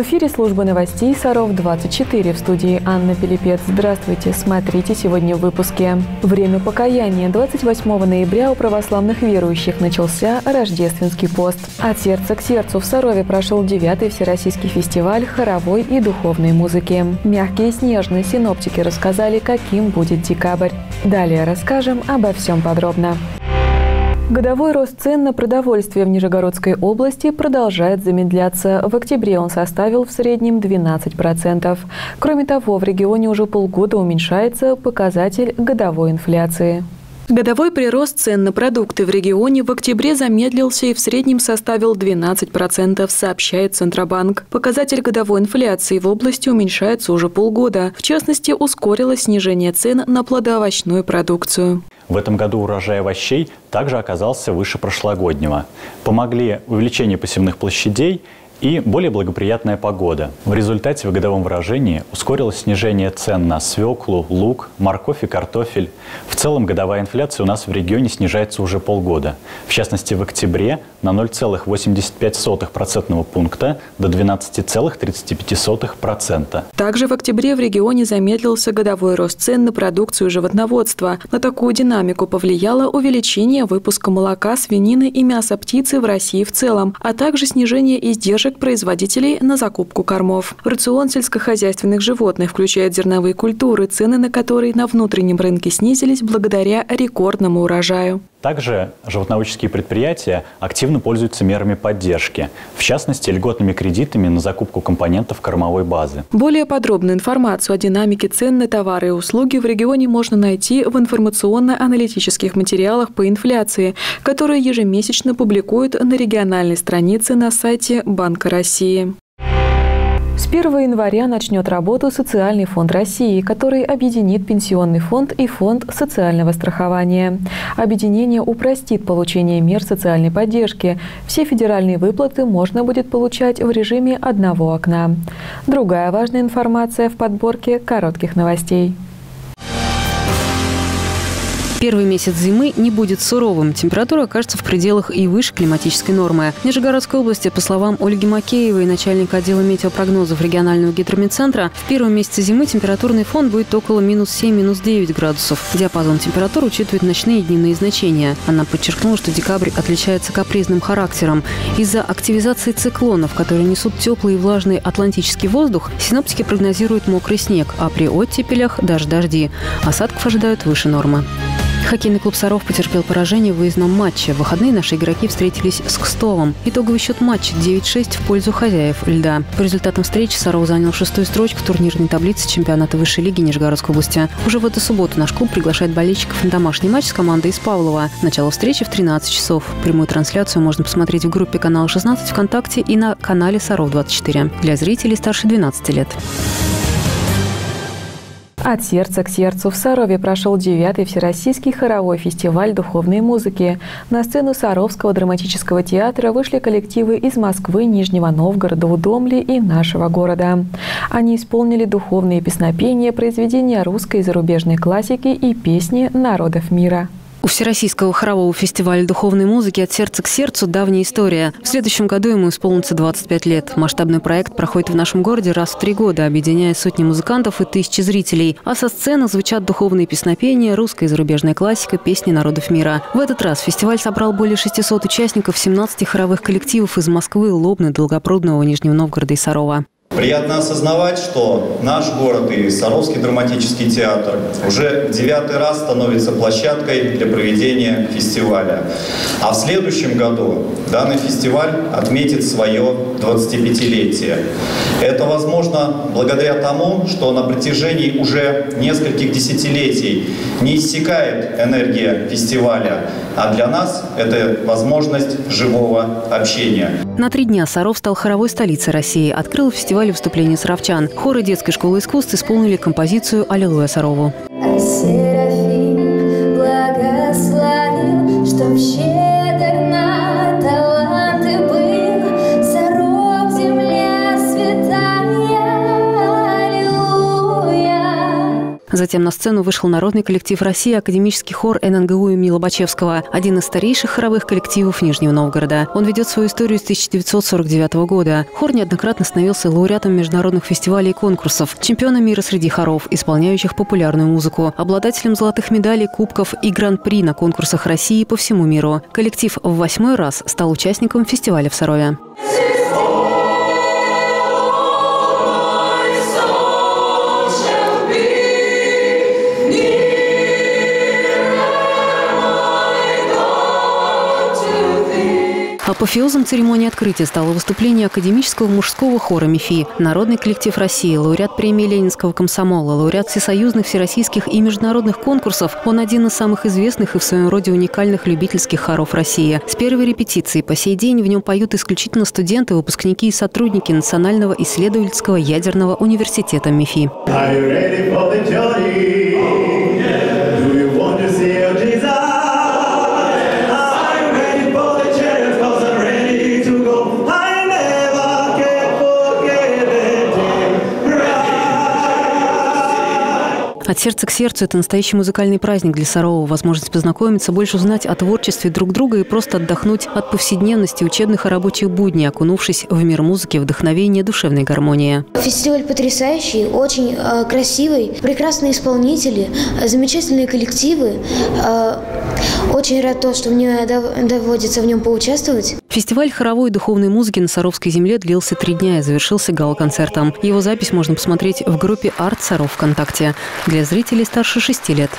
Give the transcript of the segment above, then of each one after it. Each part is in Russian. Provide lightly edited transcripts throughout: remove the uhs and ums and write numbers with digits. В эфире служба новостей «Саров-24», в студии Анна Пилипец. Здравствуйте, смотрите сегодня в выпуске. Время покаяния. 28 ноября у православных верующих начался рождественский пост. От сердца к сердцу в Сарове прошел 9-й всероссийский фестиваль хоровой и духовной музыки. Мягкие и снежные синоптики рассказали, каким будет декабрь. Далее расскажем обо всем подробно. Годовой рост цен на продовольствие в Нижегородской области продолжает замедляться. В октябре он составил в среднем 12%. Кроме того, в регионе уже полгода уменьшается показатель годовой инфляции. Годовой прирост цен на продукты в регионе в октябре замедлился и в среднем составил 12%, сообщает Центробанк. Показатель годовой инфляции в области уменьшается уже полгода. В частности, ускорилось снижение цен на плодоовощную продукцию. В этом году урожай овощей также оказался выше прошлогоднего. Помогли увеличение посевных площадей и более благоприятная погода. В результате в годовом выражении ускорилось снижение цен на свеклу, лук, морковь и картофель. В целом годовая инфляция у нас в регионе снижается уже полгода. В частности, в октябре на 0,85% пункта до 12,35%. Также в октябре в регионе замедлился годовой рост цен на продукцию животноводства. На такую динамику повлияло увеличение выпуска молока, свинины и мяса птицы в России в целом, а также снижение издержек производителей на закупку кормов. Рацион сельскохозяйственных животных включает зерновые культуры, цены на которые на внутреннем рынке снизились благодаря рекордному урожаю. Также животноводческие предприятия активно пользуются мерами поддержки, в частности, льготными кредитами на закупку компонентов кормовой базы. Более подробную информацию о динамике цен на товары и услуги в регионе можно найти в информационно-аналитических материалах по инфляции, которые ежемесячно публикуют на региональной странице на сайте Банка России. С 1 января начнет работу Социальный фонд России, который объединит Пенсионный фонд и Фонд социального страхования. Объединение упростит получение мер социальной поддержки. Все федеральные выплаты можно будет получать в режиме одного окна. Другая важная информация в подборке коротких новостей. Первый месяц зимы не будет суровым. Температура окажется в пределах и выше климатической нормы. В Нижегородской области, по словам Ольги Макеевой, начальника отдела метеопрогнозов регионального гидромедцентра, в первом месяце зимы температурный фон будет около -7–9 градусов. Диапазон температур учитывает ночные и дневные значения. Она подчеркнула, что декабрь отличается капризным характером. Из-за активизации циклонов, которые несут теплый и влажный атлантический воздух, синоптики прогнозируют мокрый снег, а при оттепелях даже дожди. Осадков ожидают выше нормы. Хоккейный клуб «Саров» потерпел поражение в выездном матче. В выходные наши игроки встретились с Кстовом. Итоговый счет матча 9–6 в пользу хозяев льда. По результатам встречи «Саров» занял 6-ю строчку турнирной таблицы чемпионата высшей лиги Нижегородской области. Уже в эту субботу наш клуб приглашает болельщиков на домашний матч с командой из Павлова. Начало встречи в 13 часов. Прямую трансляцию можно посмотреть в группе «Канал 16» ВКонтакте и на канале «Саров-24» для зрителей старше 12 лет. От сердца к сердцу в Сарове прошел 9-й всероссийский хоровой фестиваль духовной музыки. На сцену Саровского драматического театра вышли коллективы из Москвы, Нижнего Новгорода, Удомли и нашего города. Они исполнили духовные песнопения, произведения русской и зарубежной классики и песни народов мира. У Всероссийского хорового фестиваля духовной музыки «От сердца к сердцу» давняя история. В следующем году ему исполнится 25 лет. Масштабный проект проходит в нашем городе раз в 3 года, объединяя сотни музыкантов и тысячи зрителей. А со сцены звучат духовные песнопения, русская и зарубежная классика, песни народов мира. В этот раз фестиваль собрал более 600 участников 17 хоровых коллективов из Москвы, Лобня, Долгопрудного, Нижнего Новгорода и Сарова. Приятно осознавать, что наш город и Саровский драматический театр уже в 9-й раз становится площадкой для проведения фестиваля. А в следующем году данный фестиваль отметит свое 25-летие. Это возможно благодаря тому, что на протяжении уже нескольких десятилетий не иссякает энергия фестиваля, а для нас это возможность живого общения. На 3 дня Саров стал хоровой столицей России. Открыл фестиваль выступление саровчан. Хоры детской школы искусств исполнили композицию «Аллилуйя Сарову». Затем на сцену вышел народный коллектив России «Академический хор ННГУ имени Лобачевского», один из старейших хоровых коллективов Нижнего Новгорода. Он ведет свою историю с 1949 года. Хор неоднократно становился лауреатом международных фестивалей и конкурсов, чемпионом мира среди хоров, исполняющих популярную музыку, обладателем золотых медалей, кубков и гран-при на конкурсах России по всему миру. Коллектив в 8-й раз стал участником фестиваля в Сарове. Апофеозом церемонии открытия стало выступление Академического мужского хора МИФИ. Народный коллектив России, лауреат премии Ленинского комсомола, лауреат всесоюзных, всероссийских и международных конкурсов, он один из самых известных и в своем роде уникальных любительских хоров России. С первой репетиции по сей день в нем поют исключительно студенты, выпускники и сотрудники Национального исследовательского ядерного университета МИФИ. От сердца к сердцу – это настоящий музыкальный праздник для Сарова. Возможность познакомиться, больше узнать о творчестве друг друга и просто отдохнуть от повседневности, учебных и рабочих будней, окунувшись в мир музыки, вдохновения, душевной гармонии. Фестиваль потрясающий, очень красивый, прекрасные исполнители, замечательные коллективы. Очень рад то, что мне доводится в нем поучаствовать. Фестиваль хоровой и духовной музыки на Саровской земле длился 3 дня и завершился гала-концертом. Его запись можно посмотреть в группе «Арт Саров» ВКонтакте. Для зрителей старше 6 лет.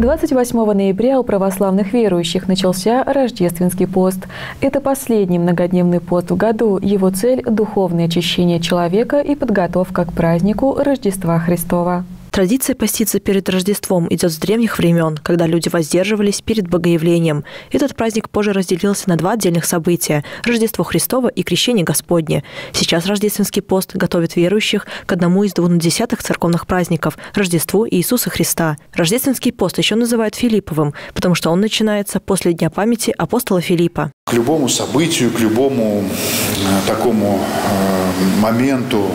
28 ноября у православных верующих начался рождественский пост. Это последний многодневный пост в году. Его цель – духовное очищение человека и подготовка к празднику Рождества Христова. Традиция поститься перед Рождеством идет с древних времен, когда люди воздерживались перед богоявлением. Этот праздник позже разделился на 2 отдельных события – Рождество Христово и Крещение Господне. Сейчас рождественский пост готовит верующих к одному из 210-х церковных праздников – Рождеству Иисуса Христа. Рождественский пост еще называют Филипповым, потому что он начинается после Дня памяти апостола Филиппа. К любому событию, к любому такому моменту,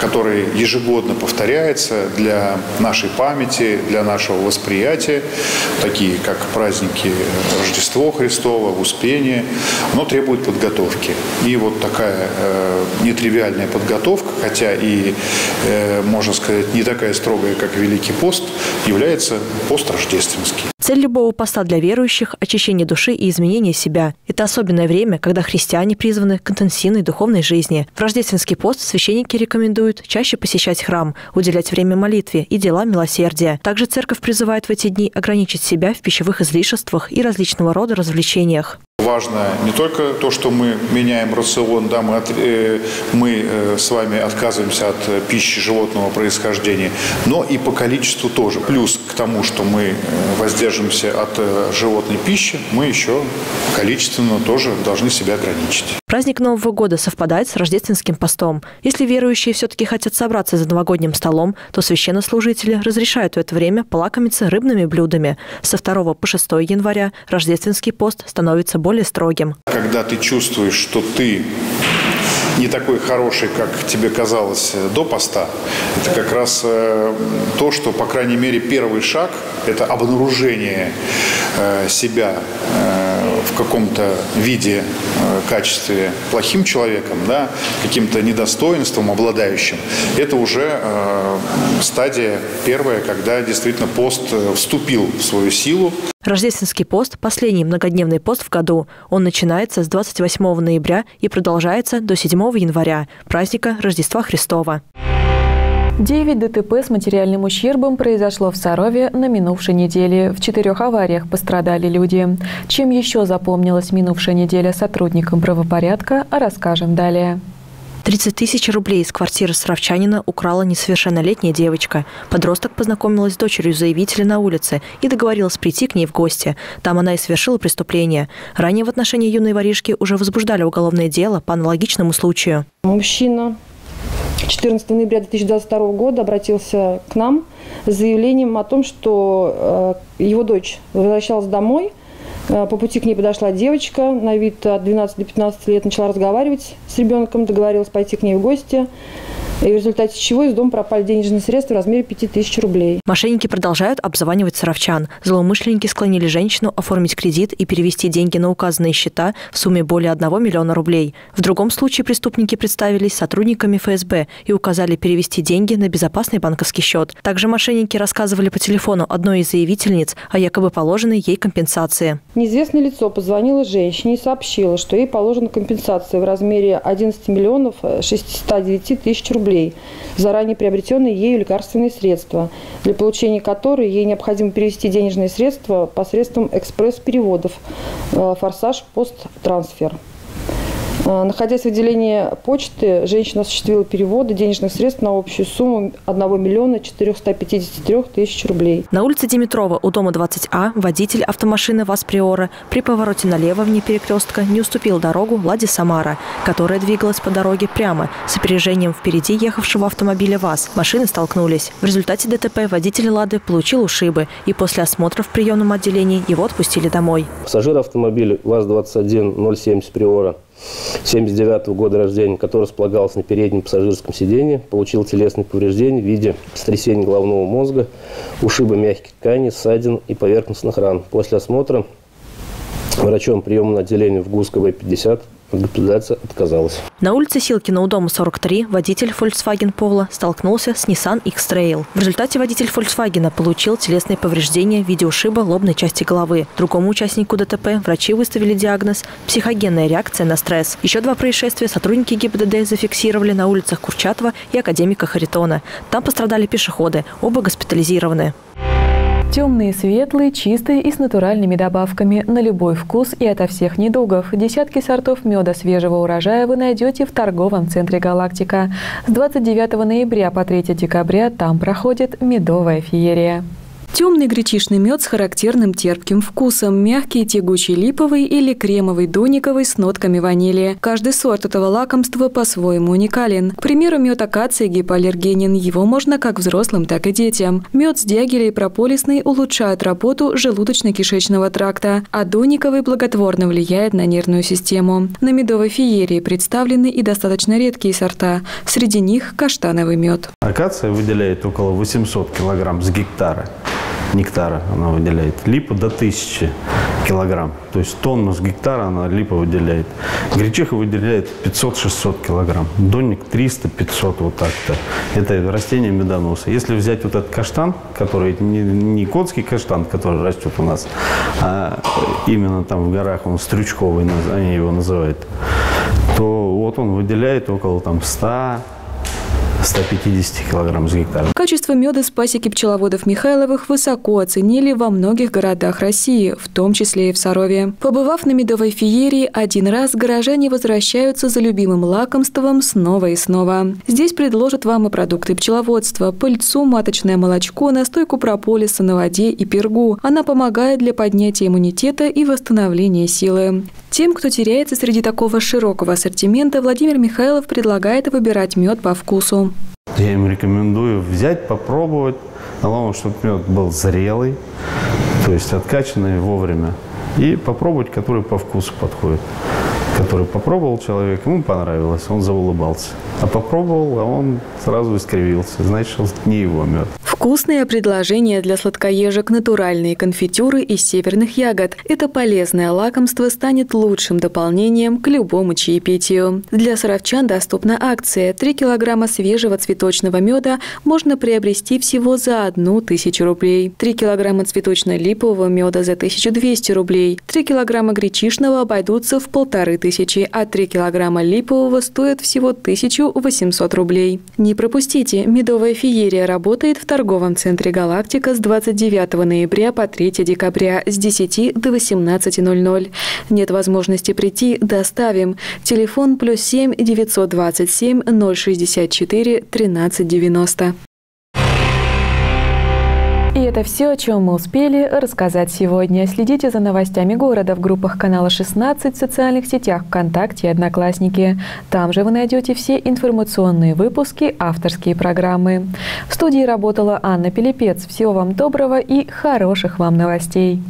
который ежегодно повторяется для нашей памяти, для нашего восприятия, такие как праздники Рождества Христова, Успение, оно требует подготовки. И вот такая нетривиальная подготовка, хотя и, можно сказать, не такая строгая, как Великий пост, является пост рождественский. Цель любого поста для верующих – очищение души и изменение себя. Это особенное время, когда христиане призваны к интенсивной духовной жизни. В рождественский пост священники рекомендуют чаще посещать храм, уделять время молитве и делам милосердия. Также церковь призывает в эти дни ограничить себя в пищевых излишествах и различного рода развлечениях. Важно не только то, что мы меняем рацион, да, мы с вами отказываемся от пищи животного происхождения, но и по количеству тоже. Плюс к тому, что мы воздержимся от животной пищи, мы еще количественно тоже должны себя ограничить. Праздник Нового года совпадает с рождественским постом. Если верующие все-таки хотят собраться за новогодним столом, то священнослужители разрешают в это время полакомиться рыбными блюдами. Со 2 по 6 января рождественский пост становится более строгим. Когда ты чувствуешь, что ты не такой хороший, как тебе казалось до поста, это как раз то, что, по крайней мере, первый шаг – это обнаружение себя в каком-то виде, качестве плохим человеком, да, каким-то недостоинством обладающим. Это уже стадия первая, когда действительно пост вступил в свою силу. Рождественский пост – последний многодневный пост в году. Он начинается с 28 ноября и продолжается до 7 января, праздника Рождества Христова. 9 ДТП с материальным ущербом произошло в Сарове на минувшей неделе. В 4 авариях пострадали люди. Чем еще запомнилась минувшая неделя сотрудникам правопорядка, расскажем далее. 30 тысяч рублей из квартиры саровчанина украла несовершеннолетняя девочка. Подросток познакомилась с дочерью заявителя на улице и договорилась прийти к ней в гости. Там она и совершила преступление. Ранее в отношении юной воришки уже возбуждали уголовное дело по аналогичному случаю. Мужчина 14 ноября 2022 года обратился к нам с заявлением о том, что его дочь возвращалась домой. По пути к ней подошла девочка, на вид от 12 до 15 лет, начала разговаривать с ребенком, договорилась пойти к ней в гости. и в результате чего из дома пропали денежные средства в размере 5000 рублей. Мошенники продолжают обзванивать саровчан. Злоумышленники склонили женщину оформить кредит и перевести деньги на указанные счета в сумме более 1 миллиона рублей. В другом случае преступники представились сотрудниками ФСБ и указали перевести деньги на безопасный банковский счет. Также мошенники рассказывали по телефону одной из заявительниц о якобы положенной ей компенсации. Неизвестное лицо позвонило женщине и сообщило, что ей положена компенсация в размере 11 миллионов 609 тысяч рублей за ранее приобретенные ею лекарственные средства, для получения которой ей необходимо перевести денежные средства посредством экспресс-переводов «Форсаж», «Посттрансфер». Находясь в отделении почты, женщина осуществила переводы денежных средств на общую сумму 1 миллиона 453 тысяч рублей. На улице Димитрова у дома 20А водитель автомашины ВАЗ Приора при повороте налево вне перекрестка не уступил дорогу «Ладе Самара», которая двигалась по дороге прямо с опережением впереди ехавшего автомобиля ВАЗ. Машины столкнулись. В результате ДТП водитель «Лады» получил ушибы, и после осмотра в приемном отделении его отпустили домой. Пассажир автомобиля ВАЗ-21070 Приора 1979 года рождения, который располагался на переднем пассажирском сидении, получил телесные повреждения в виде сотрясения головного мозга, ушиба мягких тканей, ссадин и поверхностных ран. После осмотра врачом приемного отделения в ГУС КБ-50 госпитализация отказалась. На улице Силкина у дома 43 водитель Volkswagen Polo столкнулся с Nissan X-Trail. В результате водитель Volkswagen получил телесные повреждения в виде ушиба лобной части головы. Другому участнику ДТП врачи выставили диагноз «психогенная реакция на стресс». Еще два происшествия сотрудники ГИБДД зафиксировали на улицах Курчатова и Академика Харитона. Там пострадали пешеходы, оба госпитализированы. Темные, светлые, чистые и с натуральными добавками. На любой вкус и ото всех недугов. Десятки сортов меда свежего урожая вы найдете в торговом центре «Галактика». С 29 ноября по 3 декабря там проходит медовая феерия. Темный гречишный мед с характерным терпким вкусом, мягкий, тягучий липовый или кремовый дониковый с нотками ванили. Каждый сорт этого лакомства по-своему уникален. К примеру, мед акации гипоаллергенен. Его можно как взрослым, так и детям. Мед с дягеля и прополисный улучшает работу желудочно-кишечного тракта, а дониковый благотворно влияет на нервную систему. На медовой феерии представлены и достаточно редкие сорта. Среди них каштановый мед. Акация выделяет около 800 килограмм с гектара. Нектара она выделяет. Липа до 1000 килограмм. То есть тонну с гектара она липа выделяет. Гречиха выделяет 500-600 килограмм. Донник 300-500 вот так-то. Это растение медоноса. Если взять вот этот каштан, который не котский каштан, который растет у нас, а именно там в горах, он стрючковый, они его называют, то вот он выделяет около там 100 150 килограмм с гектара. Качество меда с пасеки пчеловодов Михайловых высоко оценили во многих городах России, в том числе и в Сарове. Побывав на медовой феерии один раз, горожане возвращаются за любимым лакомством снова и снова. Здесь предложат вам и продукты пчеловодства, пыльцу, маточное молочко, настойку прополиса на воде и пергу. Она помогает для поднятия иммунитета и восстановления силы. Тем, кто теряется среди такого широкого ассортимента, Владимир Михайлов предлагает выбирать мед по вкусу. Я им рекомендую взять, попробовать. Главное, чтобы мед был зрелый, то есть откачанный вовремя. И попробовать, который по вкусу подходит. Который попробовал человек, ему понравилось, он заулыбался. А попробовал, а он сразу искривился. Значит, не его мед. Вкусные предложения для сладкоежек, натуральные конфитюры из северных ягод. Это полезное лакомство станет лучшим дополнением к любому чаепитию. Для саровчан доступна акция. 3 килограмма свежего цветочного меда можно приобрести всего за 1000 рублей. 3 килограмма цветочно-липового меда за 1200 рублей. 3 килограмма гречишного обойдутся в 1500, а 3 килограмма липового стоят всего 1800 рублей. Не пропустите, медовая феерия работает в торговом центре «Галактика» с 29 ноября по 3 декабря с 10 до 18:00. Нет возможности прийти, доставим. Телефон +7 927 064 13 90. И это все, о чем мы успели рассказать сегодня. Следите за новостями города в группах канала 16, в социальных сетях ВКонтакте и Одноклассники. Там же вы найдете все информационные выпуски, авторские программы. В студии работала Анна Пилипец. Всего вам доброго и хороших вам новостей.